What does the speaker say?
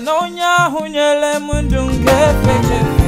Anonya hunyele mundung gepecen.